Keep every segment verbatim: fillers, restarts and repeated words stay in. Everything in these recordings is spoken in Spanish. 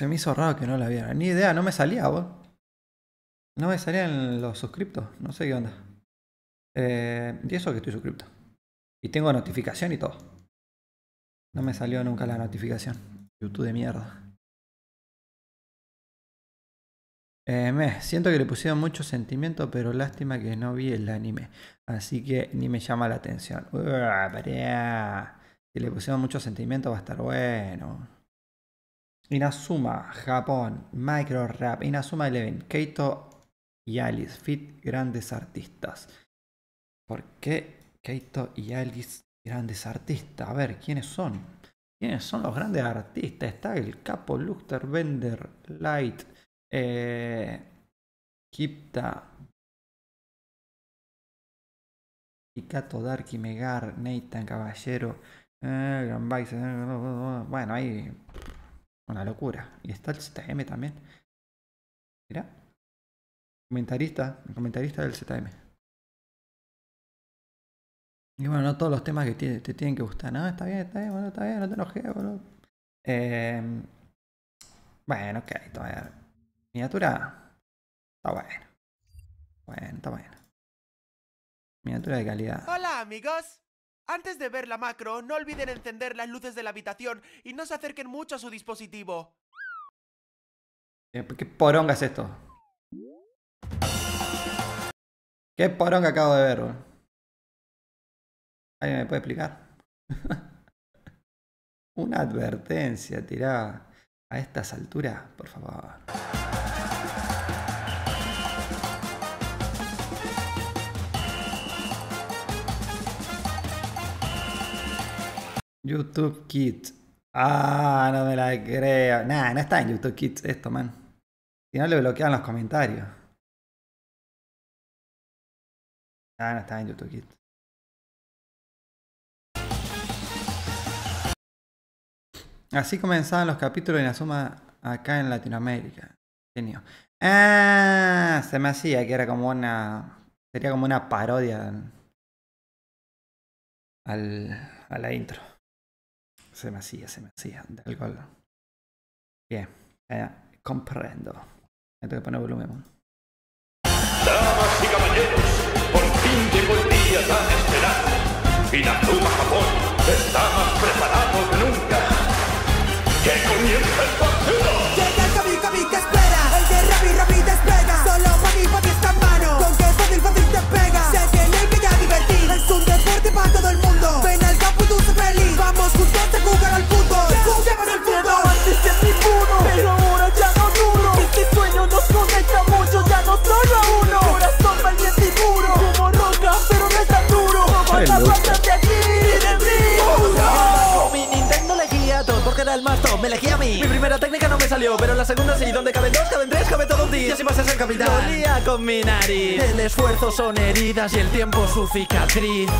Se me hizo raro que no la viera. Ni idea, no me salía, vos. No me salían los suscriptos. No sé qué onda. Eh, y eso que estoy suscripto. Y tengo notificación y todo. No me salió nunca la notificación. YouTube de mierda. Eh, me, siento que le pusieron mucho sentimiento, pero lástima que no vi el anime. Así que ni me llama la atención. Uah, pará. Si le pusieron mucho sentimiento va a estar bueno. Inazuma, Japón, Micro Rap, Inazuma Eleven, Keito y Alice, fit grandes artistas. ¿Por qué Keito y Alice grandes artistas? A ver, ¿quiénes son? ¿Quiénes son los grandes artistas? Está el Capo Luster, Bender, Light. Eh, Kipta, Hikato Darky, Megar, Nathan, Caballero, eh, Gran Bison. Bueno, hay una locura. Y está el Z M también. Mirá, comentarista, el comentarista del Z M. Y bueno, no todos los temas que te, te tienen que gustar. No, está bien, está bien, boludo, está bien, no te enojes, boludo. Eh, bueno, ok, a ver. Miniatura, está bueno. Bueno, está bueno. Miniatura de calidad. Hola amigos. Antes de ver la macro, no olviden encender las luces de la habitación y no se acerquen mucho a su dispositivo. ¿Qué, qué poronga es esto? ¿Qué poronga acabo de ver? ¿Alguien me puede explicar? Una advertencia tirada a estas alturas, por favor. YouTube Kids. Ah, no me la creo. Nah, no está en YouTube Kids esto, man. Si no, le bloquean los comentarios. Ah, no está en YouTube Kids. Así comenzaban los capítulos de Inazuma acá en Latinoamérica. Genio. Ah, se me hacía que era como una... Sería como una parodia al, a la intro. Se me hacía, se me hacía de alcohol. Bien, eh, comprendo. Me tengo que poner volumen. Damas y caballeros, por fin llegó el día tan esperado. Inazuma Japón está más preparado que nunca. ¡Que comienza el partido! Llega el Kabi Kabi que espera, el de Rabi Rabi despega. Solo Fabi Fabi está en mano, con que Fácil Fácil te pega. Sé que no hay que ya divertir, es un deporte para todo el mundo. Ven al campo y tú se feliz, vamos juntos a jugar al fútbol. Juguemos al fútbol. Antes es mi puro, pero ahora ya no duro. Este sueño nos conecta mucho, ya no solo a uno. Corazón valiente y puro, como roca, pero no es tan duro. Vamos a pasar de aquí, de brillo. Porque era el más top, me elegí a mí. Mi primera técnica no me salió, pero la segunda sí. Donde caben dos, caben tres, caben todo un día. Yo sí vas a ser capitán. Dolía con mi nariz. El esfuerzo son heridas y el tiempo su cicatriz.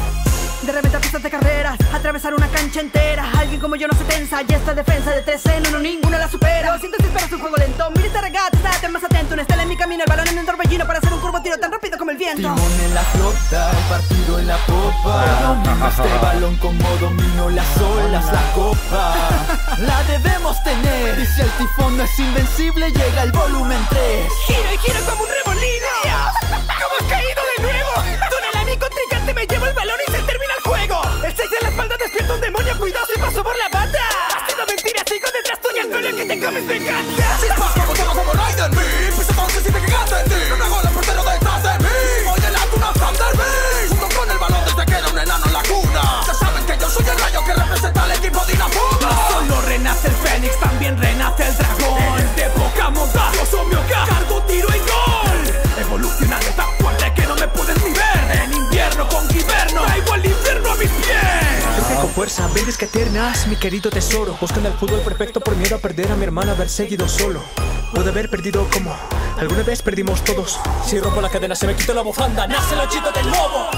De reventar pistas de carreras, atravesar una cancha entera. Alguien como yo no se tensa, y esta defensa de tres en uno ninguna la supera. Lo siento si esperas un juego lento, mira esta regata, estate más atento. Una estela en mi camino, el balón en un torbellino para hacer un curvo tiro tan rápido como el viento. Timón en la flota, el partido en la popa. Domino este balón como domino las olas, la copa. La debemos tener, y si el tifón no es invencible, llega el volumen tres. Giro y giro como un remolino. ¡Dios! ¡Cómo has caído de nuevo! Don el amigo tricante me llevo el balón y se termina. ¡Juego! El seis de la espalda despierta un demonio, cuidado si paso por la banda. Ha sido mentira, sigo detrás tuya, con el que te comes me encanta. Si vas como todo como Raidenbee, piso con que si te cagaste en ti. Una gola portero detrás de mí, hoy el alto una Raidenbee. Junto con el balón desde que era un enano en la cuna. Ya saben que yo soy el rayo que representa al equipo de Inazuma. Solo renace el fénix, también renace el dragón. El de boca monta, yo soy mi hogar, cargo, tiro y gol. Evolucionar está fuerte que no me puedes ni ver. En invierno con invierno, traigo el infierno a mis pies. Con fuerza, vendes que eternas, mi querido tesoro. Buscando el fútbol perfecto por miedo a perder a mi hermana, haber seguido solo. Puede haber perdido como alguna vez perdimos todos. Si rompo la cadena, se me quito la bufanda, nace el ochito del lobo.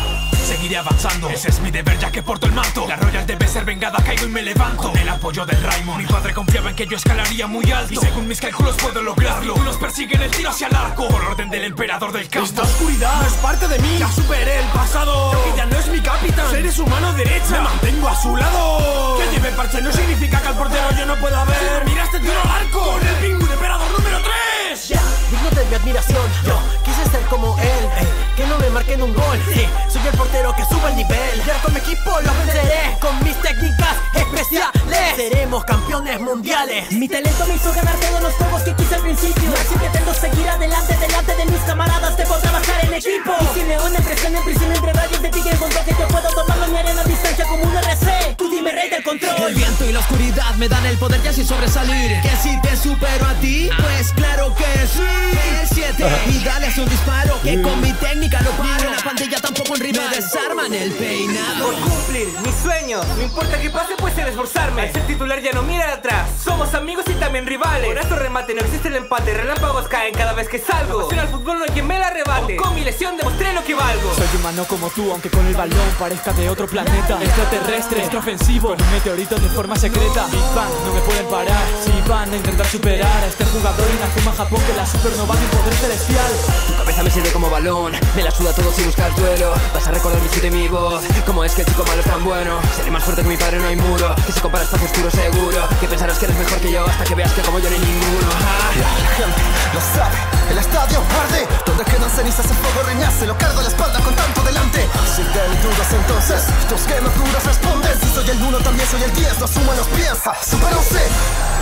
Seguiré avanzando, ese es mi deber ya que porto el manto. La Royal debe ser vengada, caigo y me levanto. Con el apoyo del Raimon, mi padre confiaba en que yo escalaría muy alto. Y según mis cálculos puedo lograrlo. Unos persiguen el tiro hacia el arco, por orden del emperador del campo. Esta oscuridad no es parte de mí, ya superé el pasado. Lo que ya no es mi capitán, eres humano derecha, me mantengo a su lado. Que lleve parche no significa que al portero yo no puedo ver. Miraste tú al arco con el bingo emperador número tres. Ya, digno de mi admiración. Yo quise ser como él, eh, que no me marquen un gol. Sí, soy el portero que sube el nivel. Ya con mi equipo lo venceré, con mis técnicas especiales seremos campeones mundiales. Mi talento me hizo ganar todos los juegos que quise al principio. Así pretendo seguir adelante, delante de mis camaradas. Debo trabajar en equipo. Y si me una presión en prisión entre rayos de tigre con que yo puedo tomarlo en mi arena a distancia como un R C. Tú dime, rey del control. El viento y la oscuridad me dan el poder ya sin sobresalir. Que si te supero a ti, pues claro que sí. El siete y dale a su disparo, que con mi técnica lo paro. La pandilla tampoco en rival me desarman el peinado. Por cumplir mis sueños, no importa que pase, pues el esforzarme. Al ser titular ya no mira atrás, somos amigos y también rivales. Por esto remate no existe el empate, relámpagos caen cada vez que salgo. La pasión al fútbol no hay quien me la rebate. Con mi lesión demostré lo que valgo. Soy humano como tú, aunque con el balón parezca de otro planeta. Extraterrestre, extraofensivo, con un meteorito de forma secreta. Big Bang, no me pueden parar, si van a intentar superar a este jugador Inazuma Japón, que la supernova de un poder celestial. Tu cabeza me sirve como balón, me la suda todo si buscas duelo. Vas a recordar mi chute y mi voz, como es que el chico malo es tan bueno. Seré más fuerte que mi padre, no hay muro, que si comparas estás oscuro seguro. Que pensarás que eres mejor que yo, hasta que veas que como yo no hay ninguno. Ah. La gente lo sabe, el estadio arde, donde quedan cenizas el fuego renace. Lo cargo a la espalda con tanto delante. Si ten dudas entonces, tus quemas duras responden. Si soy el uno también soy el diez, no suman los piensa, super once.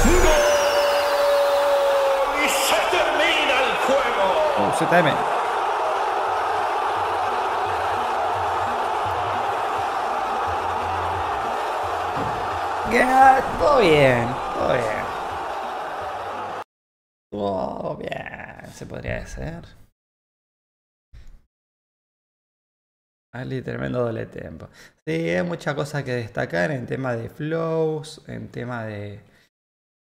¡No! Y se termina el juego. Oh, Z M. Yeah, todo bien, todo bien. Todo bien, se podría decir. Ali, tremendo doble tempo. Sí, hay muchas cosas que destacar en tema de flows, en tema de...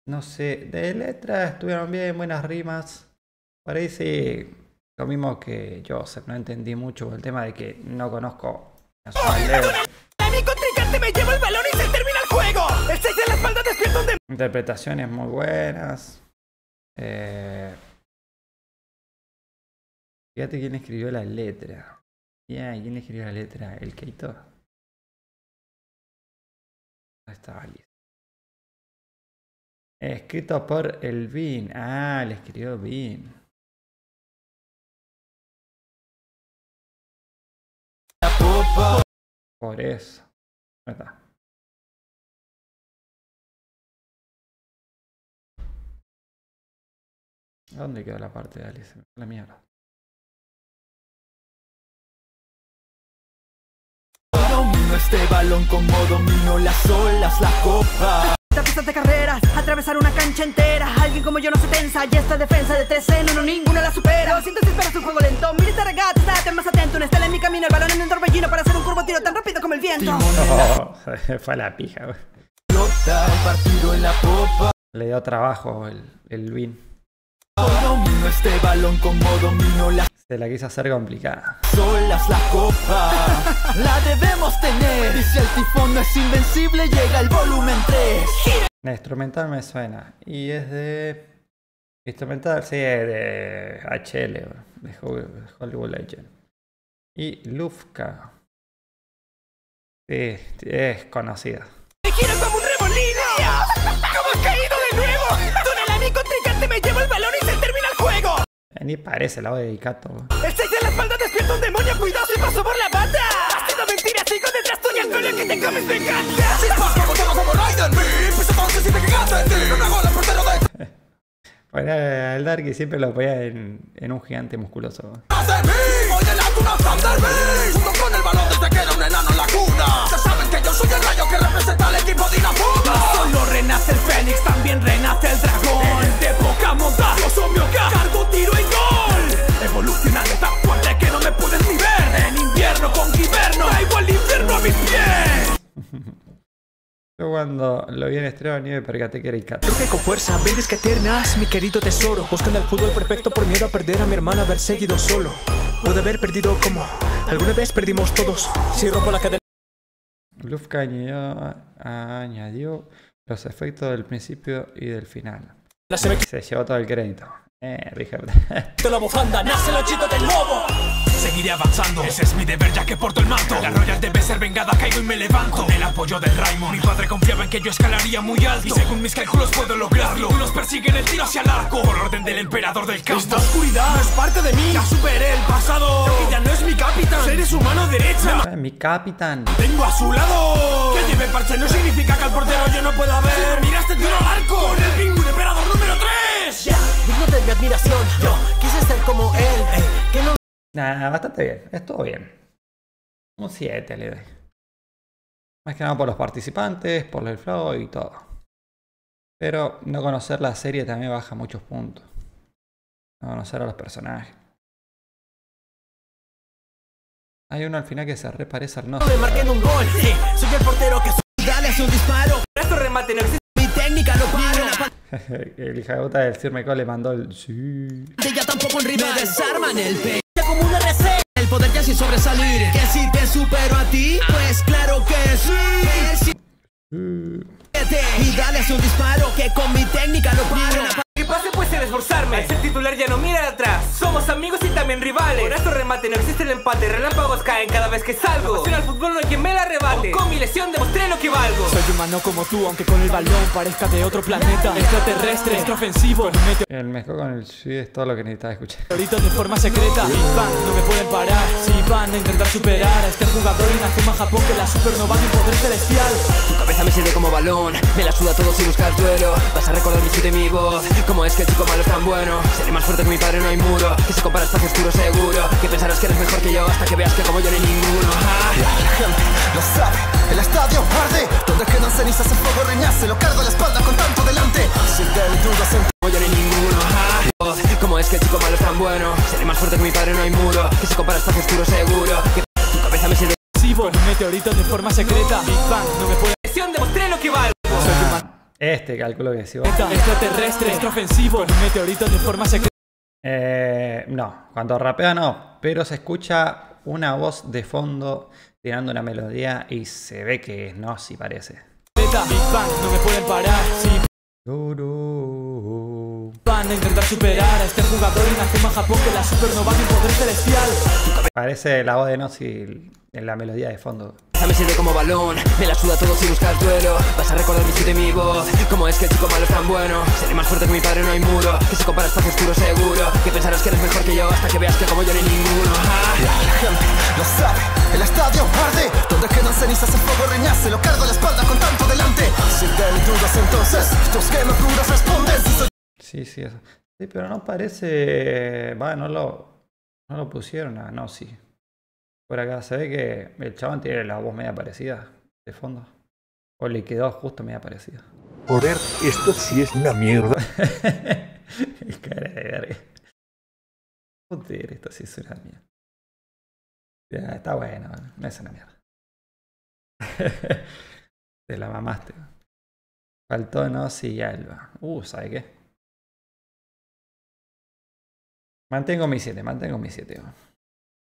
No sé, de letras, estuvieron bien, buenas rimas. Por ahí sí, lo mismo que Joseph, no entendí mucho el tema de que no conozco... A mi contrincante me llevo el balón y se termina el juego. El seis de la espalda despierta un... Interpretaciones muy buenas. Eh... Fíjate quién escribió la letra. Yeah, ¿quién escribió la letra? ¿El Keito? Ahí está Alice. Escrito por el BIN. Ah, le escribió BIN. Por eso. Ahí está. ¿Dónde quedó la parte de Alice? La mierda. Este balón como domino las olas, la copa. Pistas de carreras, atravesar una cancha entera. Alguien como yo no se tensa, y esta defensa de tres en uno ninguna la supera. Lo siento si esperas un juego lento, mira esta regata, estate más atento. Una estela en mi camino, el balón en un torbellino para hacer un curvo tiro tan rápido como el viento. Oh, fue a la pija, güey. Partido en la popa. Le dio trabajo el, el win. Domino este balón como domino la... Se la quiso hacer complicada. Solas la copa, la debemos tener. Dice el tifón no es invencible, llega el volumen tres. La instrumental me suena. Y es de... Instrumental, sí, es de H L, de Hollywood Legend. Y Lufka. Sí, es conocida. ¡Me quiero como un remolino! ¡Cómo has caído de nuevo! ¡Dónale a mi contrincante, me llevo el balón y se termina el juego! Ni parece la voz de Dicato. El seis de la espalda despierta un demonio, cuidado si paso por la banda. Has sido mentira, sigo detrás tuya, con lo que te comes de encanta. Si paso con todo como Raidenbee, piso once si te cagaste en ti. Una gola portero de... Bueno, el Darky siempre lo ponía en, en un gigante musculoso. ¡Haz de mí! ¡Oye la cuna Thunderbee! Junto con el balón desde que era un enano en la cuna. Ya saben que yo soy el rayo que representa al equipo de Inazuma. No solo renace el fénix, también renace el dragón. El de poca monta, yo soy mi oca, cargo, tiro y gol. Evolucionando tan fuerte que no me puedes ni ver. En invierno con guiberno, traigo el infierno a mis pies. Yo cuando lo vi en estreno ni me percaté que era el Cato. Creo que con fuerza, vendes que eternas, mi querido tesoro. Buscando el fútbol perfecto por miedo a perder a mi hermana, haber seguido solo. Puede haber perdido como alguna vez perdimos todos. Si rompo la cadena... Lufka añadió, añadió los efectos del principio y del final. Se, me... se llevó todo el crédito. Eh, Richard. La bufanda, nace el ochito del lobo. seguiré avanzando. Ese es mi deber ya que porto el manto. La Royal debe ser vengada, caigo y me levanto. Con el apoyo del Raimon, mi padre confiaba en que yo escalaría muy alto, y según mis cálculos puedo lograrlo. Unos persiguen el tiro hacia el arco, por orden del emperador del campo. Esta oscuridad no es parte de mí, ya superé el pasado. Lo que ya no es mi capitán, seres humano derecha. Mi capitán. Tengo a su lado. Que lleve parche no significa que al portero yo no pueda ver. Mira este tiro al arco, con el bingo de emperador número tres. Ya, digno de mi admiración, yo quise ser como él. Eh, que no... Nah, bastante bien, es todo bien. Un siete le doy. Más que nada por los participantes, por el flow y todo. Pero no conocer la serie también baja muchos puntos. No conocer a los personajes. Hay uno al final que se reparece al Nosy. Me marquen un gol, sí, soy el portero que soy. Dale, es un disparo. Esto remate, no existe mi técnica, no paro. El hijagota del Sir Michael le mandó el sí. Ya tampoco un rival. Me desarman el pe... como una receta. El poder ya sin sobresalir. Que si te supero a ti, pues claro que sí. Y dale un disparo que con mi técnica lo paro. Que pase pues sin esforzarme. El titular ya no mira atrás. Somos amigos y también rivales. Por esto remate no existe el empate. Relámpagos caen cada vez que salgo. La pasión al fútbol no hay quien me la rebate. Con mi lesión demostré lo que valgo. Soy humano como tú, aunque con el balón parezca de otro planeta. Extraterrestre, extraofensivo. El mejor con el sí es todo lo que necesitaba escuchar. Ahorita de forma secreta. Y van, no me pueden parar. Si van a intentar superar a este jugador Inazuma Japón, que la supernova de poder celestial. Tu cabeza me sirve como balón. Me la suda todo si buscas duelo. Vas a recordar mi chute y mi voz. ¿Cómo es que el chico malo es tan bueno? Seré más fuerte que mi padre, no hay muro. Que se compara hasta que oscuro seguro. Que pensarás que eres mejor que yo hasta que veas que como yo no hay ninguno. Ah. La, la gente lo sabe, el estadio arde. Donde quedan cenizas el fuego reñace. Lo cargo a la espalda con tanto delante. Sin tener dudas en como yo no hay ninguno. Ah. ¿Cómo es que el chico malo es tan bueno? Seré más fuerte que mi padre, no hay muro. Que se compara hasta que oscuro seguro. Que tu cabeza me sirve. Sí, bueno, meteorito de forma secreta. Big Bang, no me puede. Demostré lo que valgo. Este cálculo que decía. Extraterrestre, extraofensivo, meteorito de forma secreta. Eh, no, cuando rapea no, pero se escucha una voz de fondo tirando una melodía y se ve que es Nosy, parece. No me pueden parar. Van a intentar superar a este jugador Inazuma Japón, que la supernova de poder celestial. Parece la voz de Nosy en la melodía de fondo. Me sirve como balón, me la suda todo si buscas duelo. Vas a recordar mi chute y mi voz. ¿Cómo es que el chico malo es tan bueno? Seré más fuerte que mi padre, no hay muro. Que se compara hasta que oscuro seguro. Que pensarás que eres mejor que yo hasta que veas que como yo no hay ninguno. Ah. La, la gente lo sabe, el estadio arde. Donde quedan cenizas el fuego reñace. Lo cargo a la espalda con tanto delante. Si te dudas entonces, tus quemaduras responden si soy... Sí, sí, eso. Sí, pero no parece... Va, no lo... No lo pusieron a Nosy. Por acá se ve que el chabón tiene la voz media parecida, de fondo. O le quedó justo media parecida. Joder, esto sí es una mierda. Cara de verga. Joder, esto sí es una mierda. Ya, está bueno, no es una mierda. Te la mamaste. Faltó Nosy y Alba. Uh, ¿sabe qué? Mantengo mi siete, mantengo mi siete.